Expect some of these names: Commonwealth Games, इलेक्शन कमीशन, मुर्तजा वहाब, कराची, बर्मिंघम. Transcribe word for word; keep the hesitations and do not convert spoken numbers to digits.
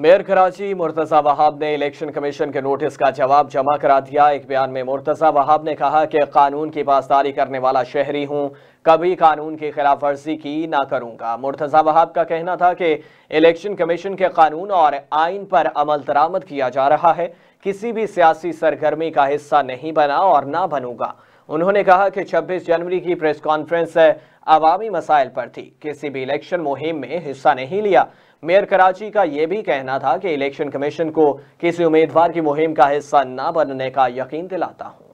Mayor कराची मुर्तजा वहाब ने इलेक्शन कमीशन के notice का जवाब जमा करा दिया। एक बयान में मुर्तजा वहाब ने कहा कि कानून की पासदारी करने वाला शहरी हूँ, कभी कानून की खिलाफ वर्जी की ना करूँगा। मुर्तजा वहाब का कहना था कि इलेक्शन कमीशन के कानून और आइन पर अमल दरामद किया जा रहा है, किसी भी सियासी सरगर्मी का हिस्सा नहीं बना और ना बनूंगा। उन्होंने कहा कि छब्बीस जनवरी की प्रेस कॉन्फ्रेंस अवामी मसाइल पर थी, किसी भी इलेक्शन मुहिम में हिस्सा नहीं लिया। मेयर कराची का यह भी कहना था कि इलेक्शन कमीशन को किसी उम्मीदवार की मुहिम का हिस्सा न बनने का यकीन दिलाता हूँ।